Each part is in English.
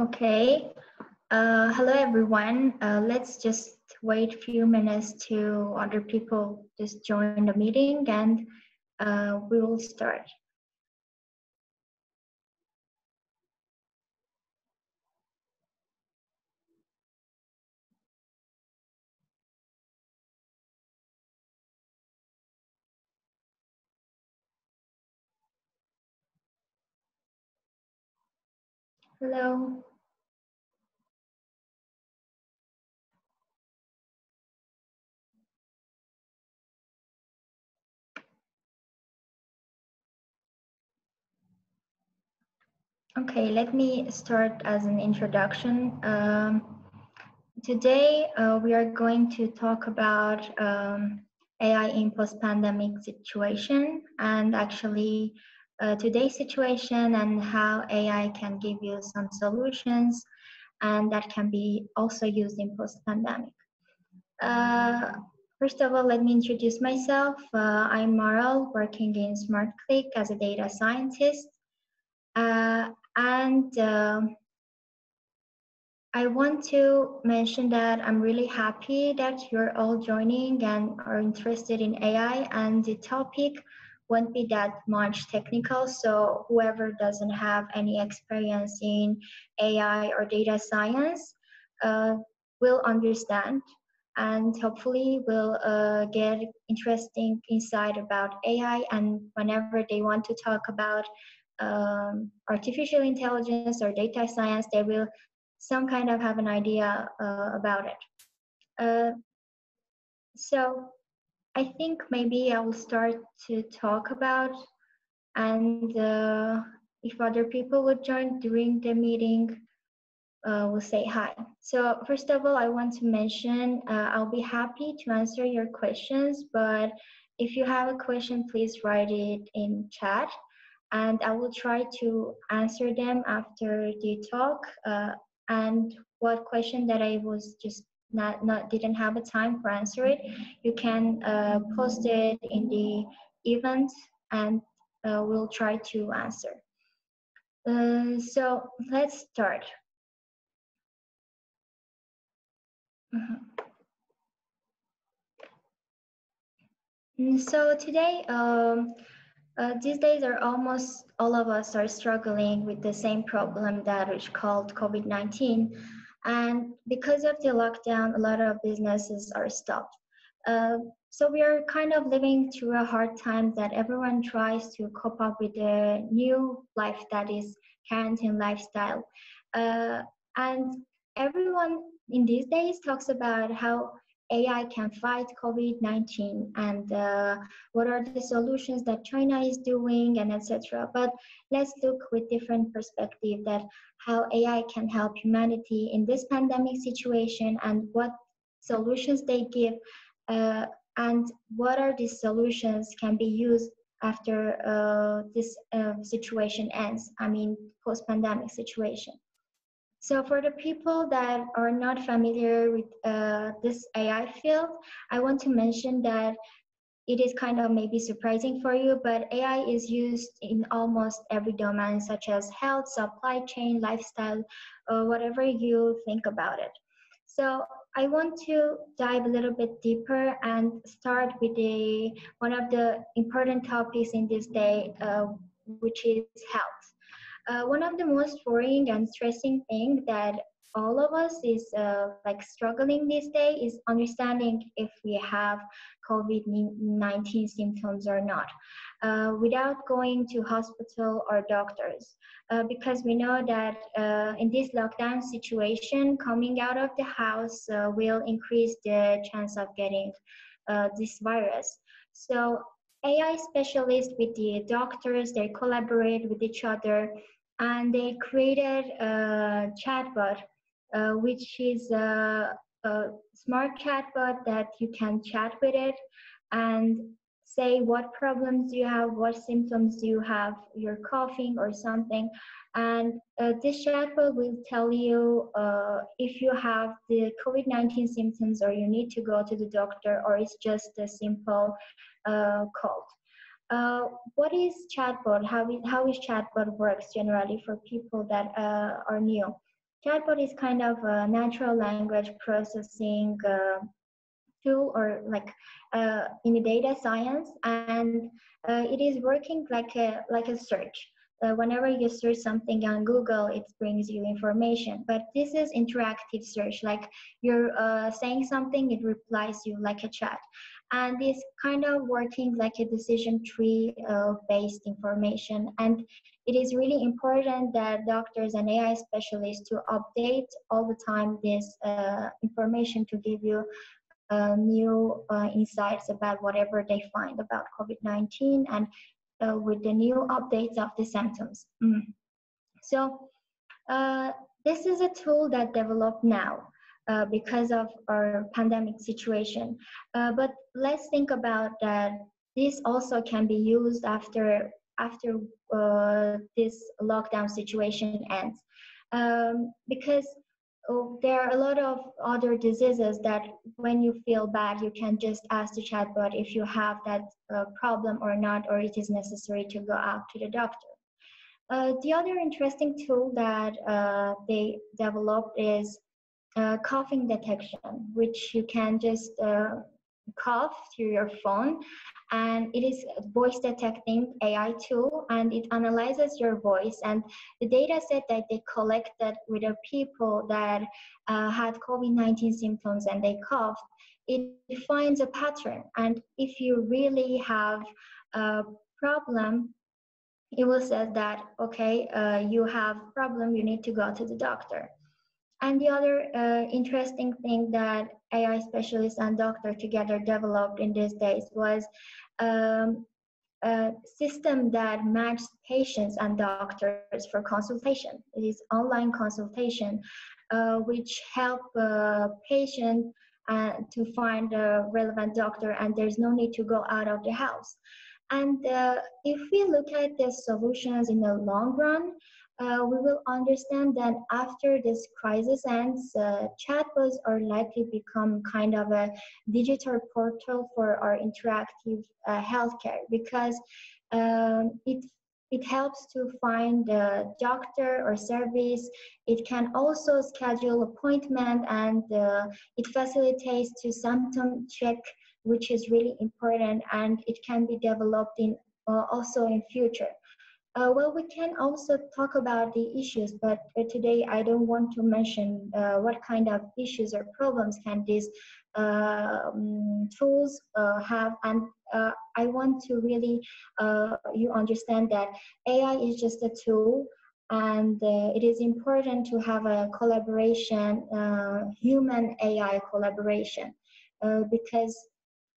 Okay. Hello, everyone. Let's just wait a few minutes to other people just join the meeting, and we will start. Hello. Okay, let me start as an introduction. Today, we are going to talk about AI in post-pandemic situation, and actually today's situation, and how AI can give you some solutions, and that can be also used in post-pandemic. First of all, let me introduce myself. I'm Maral, working in SmartClick as a data scientist. I want to mention that I'm really happy that you're all joining and are interested in AI, and the topic won't be that much technical, so whoever doesn't have any experience in AI or data science will understand, and hopefully will get interesting insight about AI, and whenever they want to talk about artificial intelligence or data science, they will some kind of have an idea about it. So I think maybe I will start to talk about, and if other people would join during the meeting, we'll say hi. So first of all, I want to mention I'll be happy to answer your questions, but if you have a question, please write it in chat, and I will try to answer them after the talk. And what question that I was just didn't have a time for answer it, you can post it in the event, and we'll try to answer. So let's start. So today, these days are almost all of us are struggling with the same problem that is called COVID-19, and because of the lockdown, a lot of businesses are stopped. So we are kind of living through a hard time that everyone tries to cope up with the new life that is quarantine lifestyle. And everyone in these days talks about how AI can fight COVID-19, and what are the solutions that China is doing, and etc. But let's look with different perspective that how AI can help humanity in this pandemic situation, and what solutions they give, and what are these solutions can be used after this situation ends, I mean post-pandemic situation. So for the people that are not familiar with this AI field, I want to mention that it is kind of maybe surprising for you, but AI is used in almost every domain, such as health, supply chain, lifestyle, or whatever you think about it. So I want to dive a little bit deeper and start with one of the important topics in this day, which is health. One of the most worrying and stressing thing that all of us is like struggling this day is understanding if we have COVID-19 symptoms or not, without going to hospital or doctors, because we know that in this lockdown situation, coming out of the house will increase the chance of getting this virus. So AI specialists with the doctors, they collaborate with each other, and they created a chatbot, which is a smart chatbot that you can chat with it and say what problems you have, what symptoms you have, you're coughing or something. And this chatbot will tell you if you have the COVID-19 symptoms or you need to go to the doctor, or it's just a simple cold. What is chatbot? How is chatbot works generally for people that are new? Chatbot is kind of a natural language processing tool, or like in the data science, and it is working like a search. Whenever you search something on Google, it brings you information. But this is interactive search, like you're saying something, it replies you like a chat. And this kind of working like a decision tree based information. And it is really important that doctors and AI specialists to update all the time this information to give you new insights about whatever they find about COVID-19 and with the new updates of the symptoms. So this is a tool that developed now because of our pandemic situation. But let's think about that this also can be used after this lockdown situation ends. Because there are a lot of other diseases that when you feel bad, you can just ask the chatbot if you have that problem or not, or it is necessary to go out to the doctor. The other interesting tool that they developed is coughing detection, which you can just cough through your phone, and it is a voice detecting AI tool, and it analyzes your voice, and the data set that they collected with the people that had COVID-19 symptoms and they coughed, it finds a pattern. And if you really have a problem, it will say that, okay, you have a problem, you need to go to the doctor. And the other interesting thing that AI specialists and doctors together developed in these days was a system that matched patients and doctors for consultation. It is online consultation, which help patients to find a relevant doctor, and there's no need to go out of the house. And if we look at the solutions in the long run, we will understand that after this crisis ends, chatbots are likely to become kind of a digital portal for our interactive healthcare, because it helps to find a doctor or service. It can also schedule appointment, and it facilitates to symptom check, which is really important, and it can be developed in also in future. Well, we can also talk about the issues, but today I don't want to mention what kind of issues or problems can these tools have. And I want to really you understand that AI is just a tool, and it is important to have a collaboration, human AI collaboration, because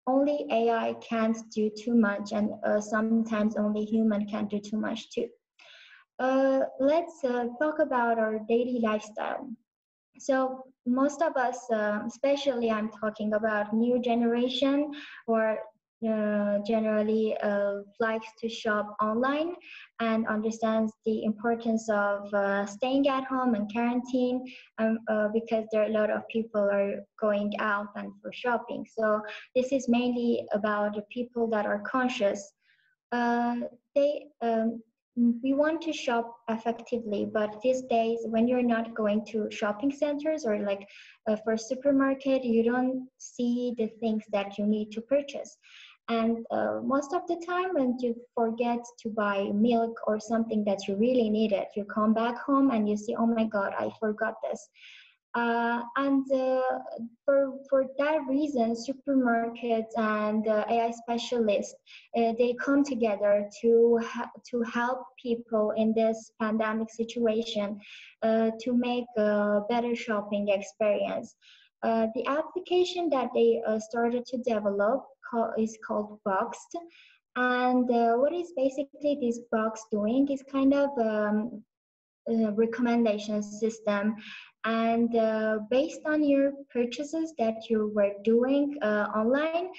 only AI can't do too much, and sometimes only human can do too much too. Let's talk about our daily lifestyle. So most of us, especially I'm talking about new generation, or generally likes to shop online and understands the importance of staying at home and quarantine, because there are a lot of people are going out and for shopping. So this is mainly about the people that are conscious. We want to shop effectively, but these days when you're not going to shopping centers or like for supermarket, you don't see the things that you need to purchase. And most of the time when you forget to buy milk or something that you really needed, you come back home and you see, oh my God, I forgot this. For that reason, supermarkets and AI specialists, they come together to help people in this pandemic situation to make a better shopping experience. The application that they started to develop is called Boxed. And what is basically this box doing is kind of recommendation system, and based on your purchases that you were doing online,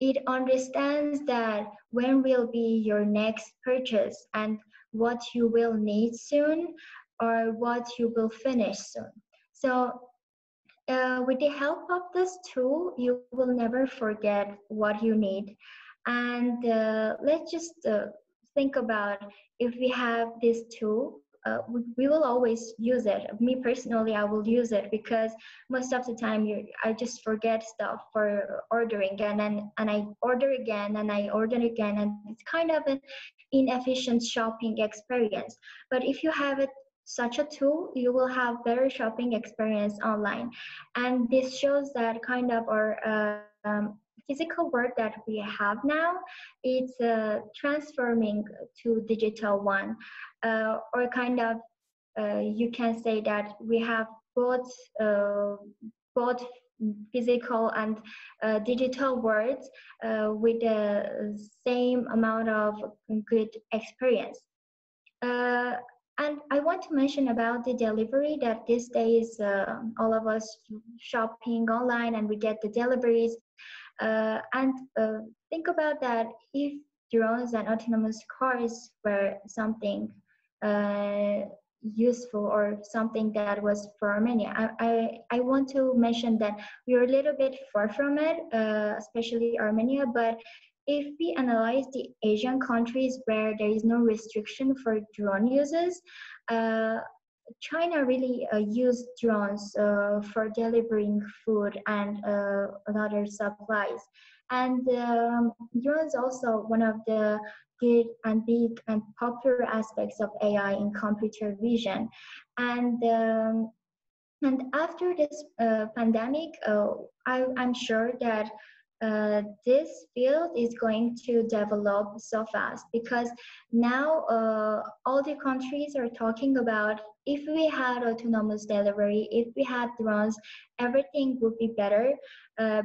it understands that when will be your next purchase and what you will need soon or what you will finish soon. So with the help of this tool, you will never forget what you need. And let's just think about if we have this tool, we will always use it. Me personally, I will use it because most of the time I just forget stuff for ordering, and I order again and I order again, and it's kind of an inefficient shopping experience. But if you have it such a tool, you will have better shopping experience online. And this shows that kind of our physical world that we have now, it's transforming to digital one, or kind of you can say that we have both both physical and digital worlds with the same amount of good experience. And I want to mention about the delivery, that these days all of us shopping online and we get the deliveries. Think about that. If drones and autonomous cars were something useful or something that was for Armenia, I want to mention that we are a little bit far from it, especially Armenia. But if we analyze the Asian countries where there is no restriction for drone uses, China really used drones for delivering food and other supplies. And drones also one of the good and big and popular aspects of AI in computer vision. And after this pandemic, I'm sure that this field is going to develop so fast, because now all the countries are talking about, if we had autonomous delivery, if we had drones, everything would be better,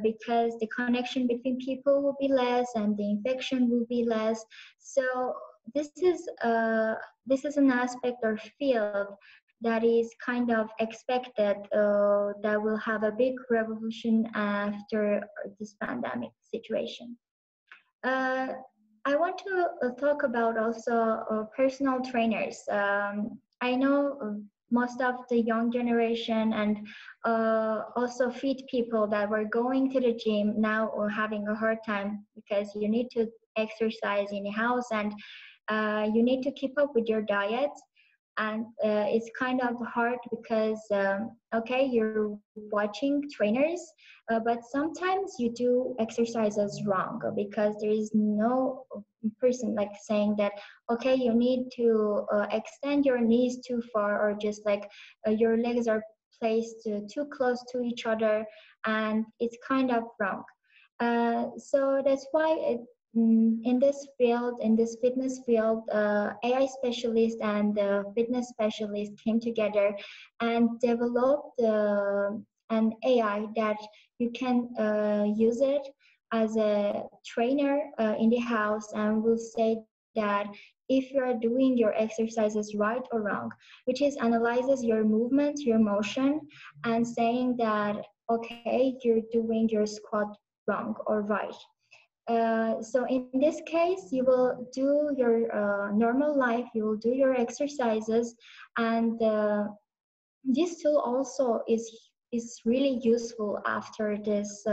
because the connection between people will be less and the infection will be less. So this is an aspect or field that is kind of expected that will have a big revolution after this pandemic situation. I want to talk about also personal trainers. I know most of the young generation and also fit people that were going to the gym now are having a hard time, because you need to exercise in the house and you need to keep up with your diet. And it's kind of hard because, okay, you're watching trainers, but sometimes you do exercises wrong, because there is no person like saying that, okay, you need to extend your knees too far, or just like your legs are placed too close to each other, and it's kind of wrong. So that's why in this field, in this fitness field, AI specialists and fitness specialists came together and developed an AI that you can use it as a trainer in the house, and will say that if you are doing your exercises right or wrong, which is analyzes your movement, your motion, and saying that, okay, you're doing your squat wrong or right. So in this case, you will do your normal life, you will do your exercises, and this tool also is really useful after this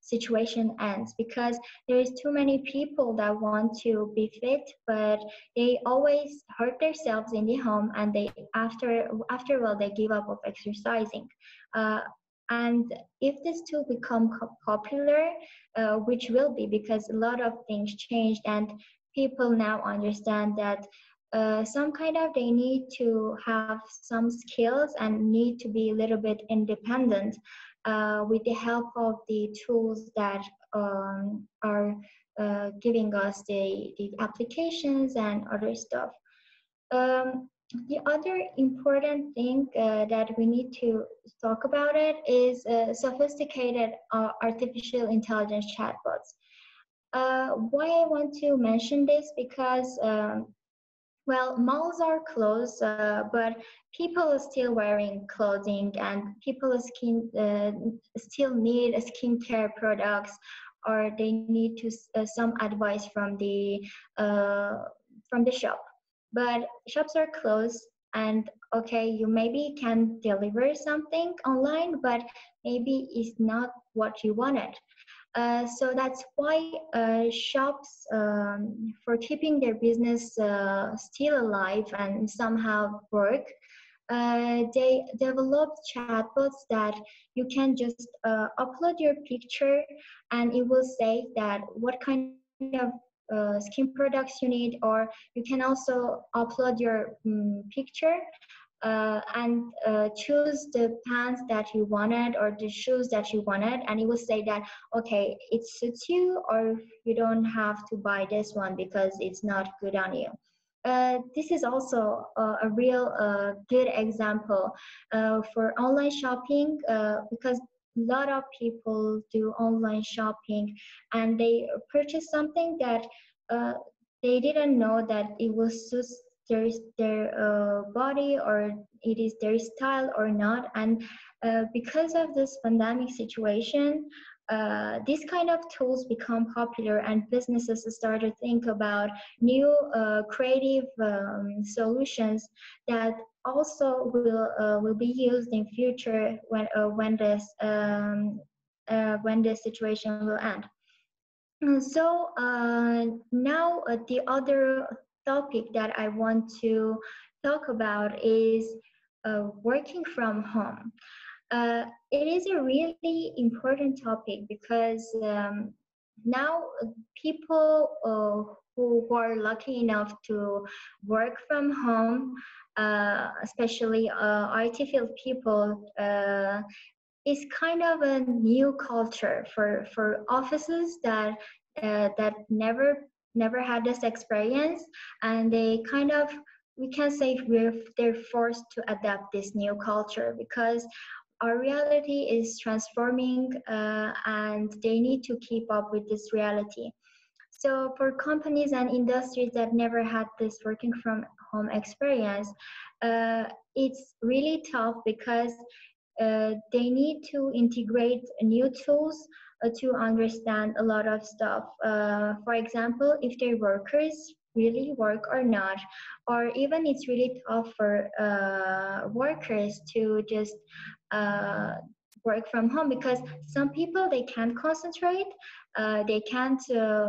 situation ends, because there is too many people that want to be fit, but they always hurt themselves in the home, and they after a while they give up of exercising. And if this tool become popular, which will be, because a lot of things changed and people now understand that some kind of they need to have some skills and need to be a little bit independent with the help of the tools that are giving us the applications and other stuff. The other important thing that we need to talk about it is sophisticated artificial intelligence chatbots. Why I want to mention this, because well, malls are closed, but people are still wearing clothing, and people still need skincare products, or they need to some advice from the shop. But shops are closed, and okay, you maybe can deliver something online, but maybe it's not what you wanted. So that's why shops, for keeping their business still alive and somehow work, they developed chatbots that you can just upload your picture and it will say that what kind of skin products you need, or you can also upload your picture and choose the pants that you wanted or the shoes that you wanted, and it will say that, okay, it suits you, or you don't have to buy this one because it's not good on you. This is also a real good example for online shopping, because a lot of people do online shopping and they purchase something that they didn't know that it will suit their body, or it is their style or not. And because of this pandemic situation, these kind of tools become popular, and businesses start to think about new creative solutions that also will be used in future when this situation will end. And so now the other topic that I want to talk about is working from home. It is a really important topic because now people who are lucky enough to work from home, especially IT field people, is kind of a new culture for offices that that never had this experience, and they kind of, we can say, they're forced to adapt this new culture because our reality is transforming, and they need to keep up with this reality. So for companies and industries that never had this working from home experience, it's really tough because they need to integrate new tools to understand a lot of stuff. For example, if their workers really work or not, or even it's really tough for workers to just work from home, because some people, they can't concentrate, they can't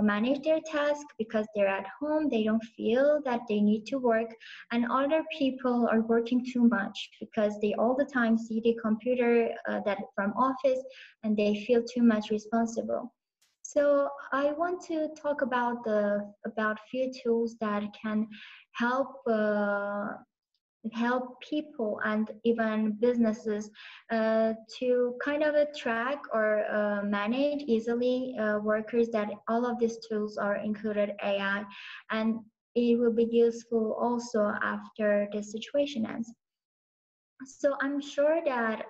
manage their task because they're at home, they don't feel that they need to work, and other people are working too much because they all the time see the computer that from office, and they feel too much responsible. So I want to talk about few tools that can help help people and even businesses to kind of track or manage easily workers, that all of these tools are included AI, and it will be useful also after the situation ends. So I'm sure that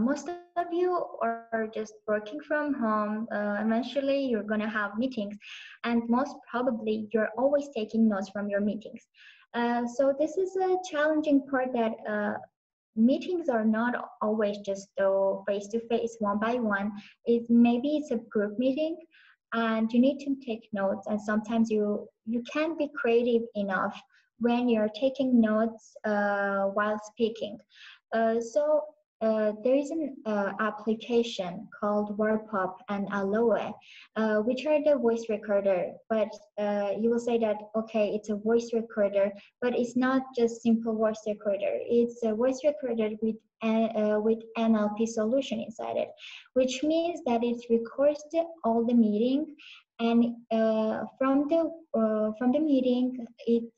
most of you are just working from home. Eventually you're gonna have meetings, and most probably you're always taking notes from your meetings. So this is a challenging part, that meetings are not always just face to face, one by one. Maybe it's a group meeting, and you need to take notes. And sometimes you can't be creative enough when you're taking notes while speaking. So there is an application called Warpop and Aloe, which are the voice recorder, but you will say that, okay, it's a voice recorder, but it's not just simple voice recorder. It's a voice recorder with NLP solution inside it, which means that it records all the meeting, and from the meeting, it's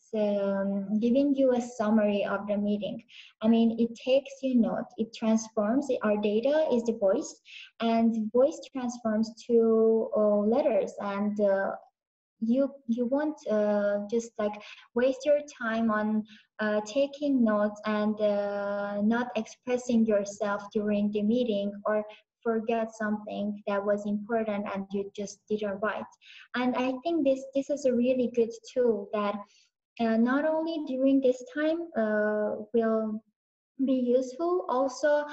giving you a summary of the meeting. I mean, it takes your note, it transforms our data is the voice, and voice transforms to letters, and you won't just like waste your time on taking notes and not expressing yourself during the meeting, or forget something that was important and you just didn't write. And I think this is a really good tool that not only during this time will be useful, also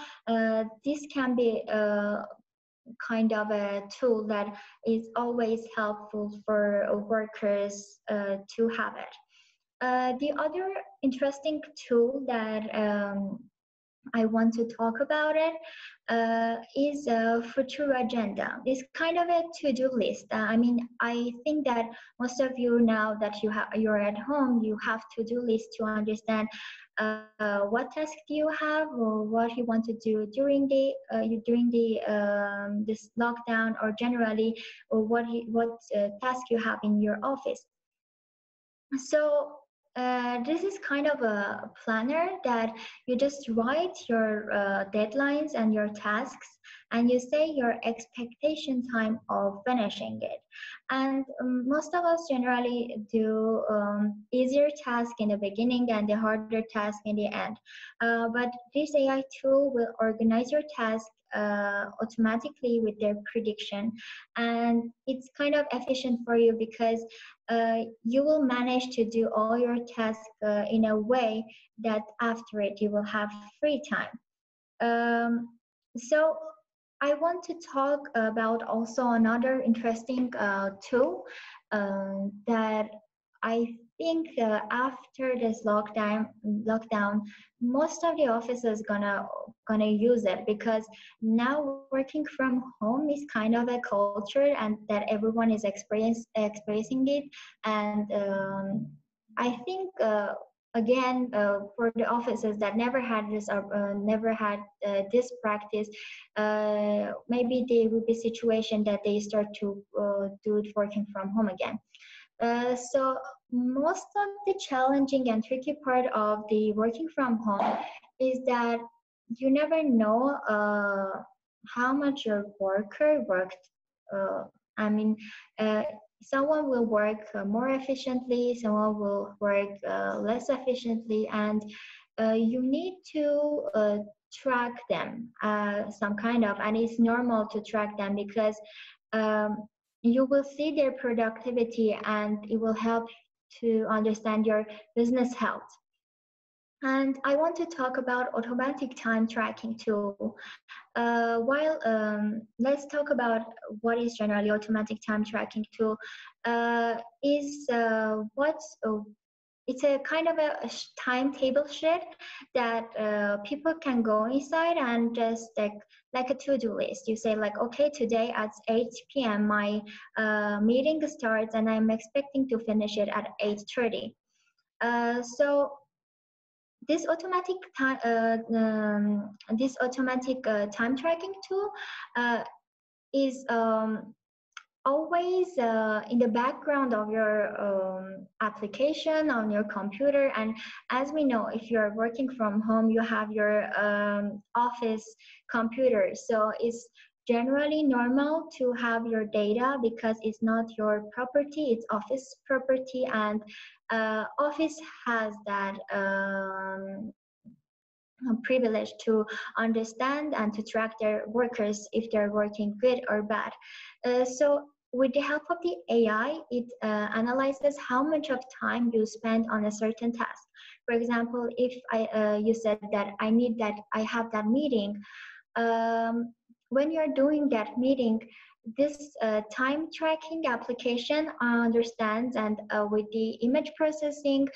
this can be kind of a tool that is always helpful for workers to have it. The other interesting tool that I want to talk about it is a future agenda. It's kind of a to-do list. I mean, I think that most of you now that you're at home, you have to-do list to understand what task do you have or what you want to do during this lockdown, or generally, or what task you have in your office. So. This is kind of a planner that you just write your deadlines and your tasks, and you say your expectation time of finishing it. And most of us generally do easier task in the beginning and the harder task in the end. But this AI tool will organize your task automatically with their prediction, and it's kind of efficient for you because you will manage to do all your tasks in a way that after it you will have free time. So I want to talk about also another interesting tool that I think after this lockdown, most of the offices gonna use it, because now working from home is kind of a culture, and that everyone is experiencing it. And I think again, for the offices that never had this this practice, maybe they will be situation that they start to do it working from home again. So most of the challenging and tricky part of the working from home is that you never know how much your worker worked. I mean, someone will work more efficiently, someone will work less efficiently, and you need to track them some kind of, and it's normal to track them because you will see their productivity, and it will help to understand your business health. And I want to talk about automatic time tracking tool. Let's talk about what is generally automatic time tracking tool. It's a kind of a timetable sheet that people can go inside and just like a to-do list. You say like, okay, today at 8 p.m. my meeting starts, and I'm expecting to finish it at 8:30. So this automatic time, time tracking tool is always in the background of your application on your computer. And as we know, if you're working from home, you have your office computer. So it's generally normal to have your data because it's not your property, it's office property. And office has that privilege to understand and to track their workers if they're working good or bad. So with the help of the AI, it analyzes how much of time you spend on a certain task. For example, if you said that I have that meeting, when you're doing that meeting, this time tracking application understands, and with the image processing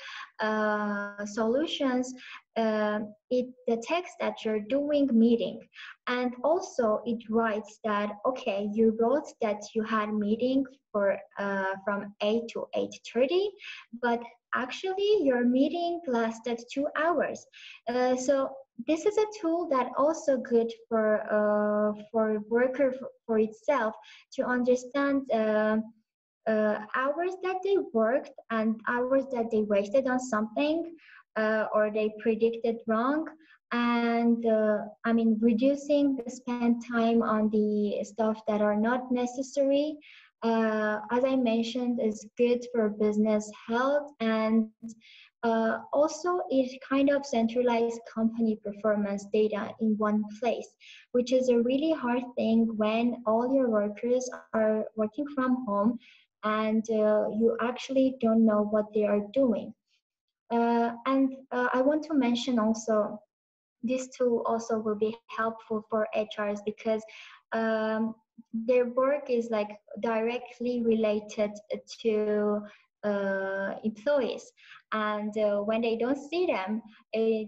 solutions, it detects that you're doing meeting, and also it writes that, okay, you wrote that you had meeting for from 8 to 8:30, but actually your meeting lasted 2 hours. So this is a tool that also good for worker for itself to understand hours that they worked and hours that they wasted on something or they predicted wrong, and I mean, reducing the spend time on the stuff that are not necessary. As I mentioned, is good for business health, and also it kind of centralized company performance data in one place, which is a really hard thing when all your workers are working from home and you actually don't know what they are doing. I want to mention also, this tool also will be helpful for HRs because their work is like directly related to employees. And when they don't see them,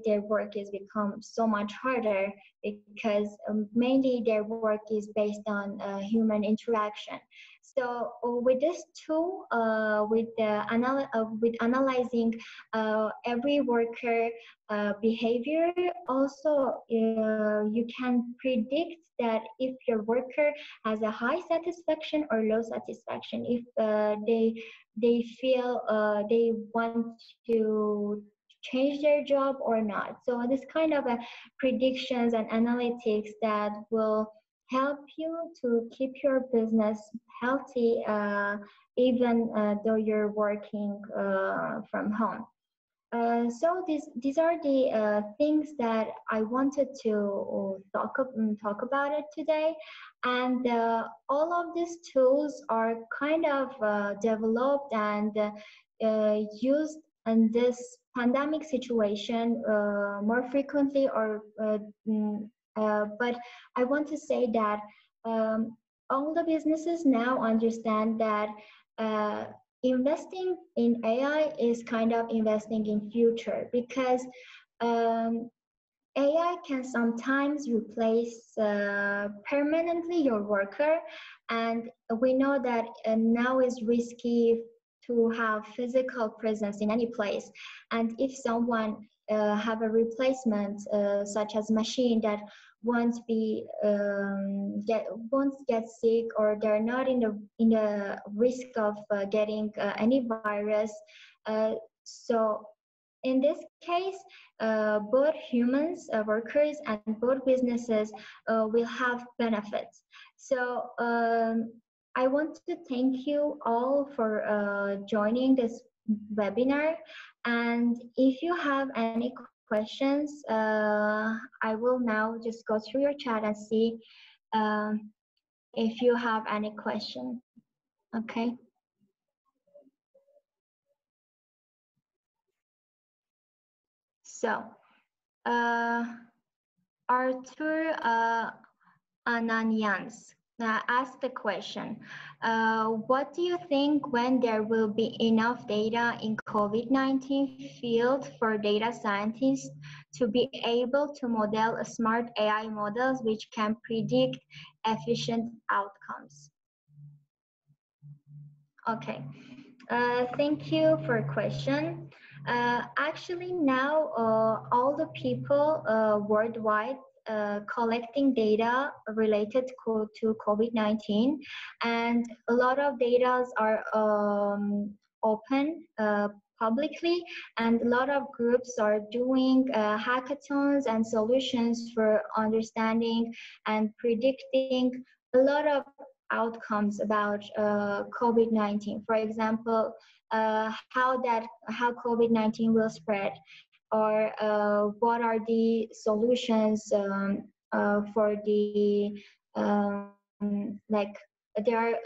their work has become so much harder, because mainly their work is based on human interaction. So with this tool, with analyzing every worker behavior, also you can predict that if your worker has a high satisfaction or low satisfaction, if they feel they want to change their job or not. So this kind of predictions and analytics that will help you to keep your business healthy, even though you're working from home. So these are the things that I wanted to talk about it today. And all of these tools are kind of developed and used in this pandemic situation more frequently, or but I want to say that all the businesses now understand that investing in AI is kind of investing in future, because AI can sometimes replace permanently your worker, and we know that now is risky to have physical presence in any place. And if someone have a replacement such as machine that won't get sick, or they're not in the risk of getting any virus, so in this case both humans, workers, and both businesses will have benefits. So I want to thank you all for joining this webinar, and if you have any questions, I will now just go through your chat and see if you have any question. Okay. So, Arthur Ananyans asked the question, what do you think when there will be enough data in COVID-19 field for data scientists to be able to model smart AI models which can predict efficient outcomes? Okay, thank you for your question. Actually now all the people worldwide collecting data related to COVID-19, and a lot of data are open publicly, and a lot of groups are doing hackathons and solutions for understanding and predicting a lot of outcomes about COVID-19. For example, how COVID-19 will spread, or what are the solutions for the like there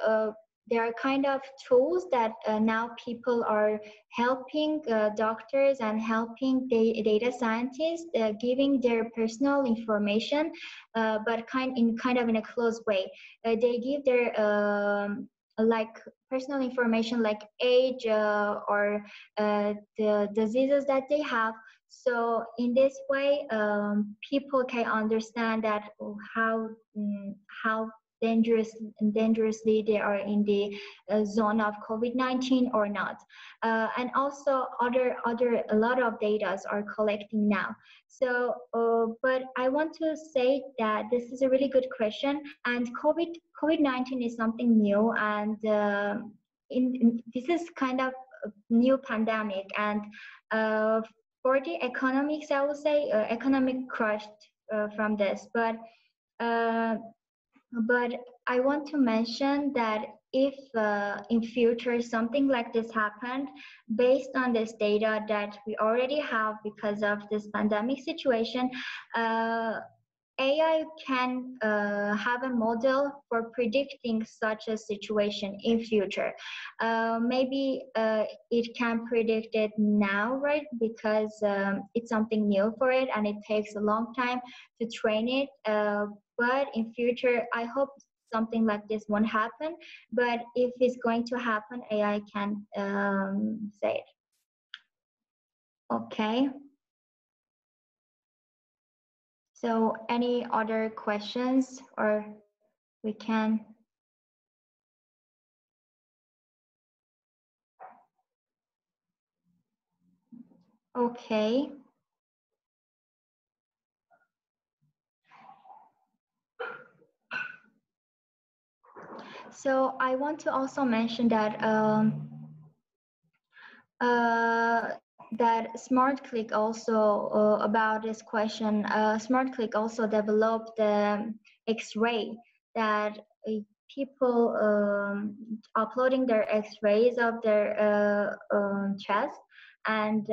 are kind of tools that now people are helping doctors and helping data scientists, giving their personal information, but kind of in a closed way. They give their like personal information like age or the diseases that they have. So in this way, people can understand that how dangerously they are in the zone of COVID-19 or not. And also a lot of data are collecting now. So, but I want to say that this is a really good question, and COVID-19 is something new, and this is kind of a new pandemic, and for the economics, I would say economic crash from this, but I want to mention that if in future something like this happened, based on this data that we already have because of this pandemic situation, AI can have a model for predicting such a situation in future. Maybe it can predict it now, right? Because it's something new for it, and it takes a long time to train it. But in future, I hope something like this won't happen, but if it's going to happen, AI can say it. Okay. So any other questions, or we can? Okay. So I want to also mention that that SmartClick also about this question. SmartClick also developed the X-ray that people uploading their X-rays of their chest and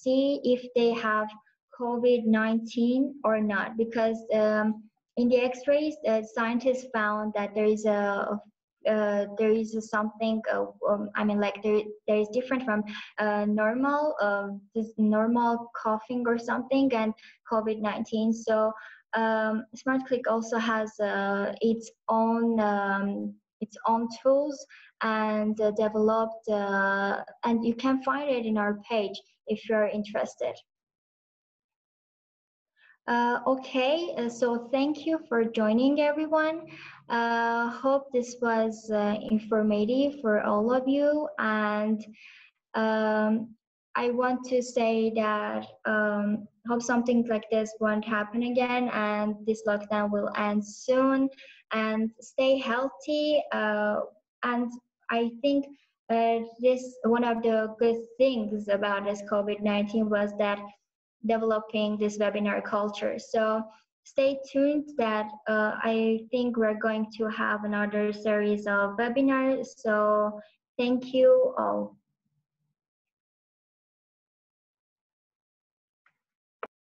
see if they have COVID-19 or not, because in the X-rays, scientists found that there is something. I mean, like there is different from normal, this normal coughing or something, and COVID-19. So SmartClick also has its own tools and developed, and you can find it in our page if you're interested. Okay, so thank you for joining, everyone. Hope this was informative for all of you, and I want to say that hope something like this won't happen again, and this lockdown will end soon, and stay healthy. And I think this one of the good things about this COVID-19 was that developing this webinar culture. So stay tuned that I think we're going to have another series of webinars. So thank you all.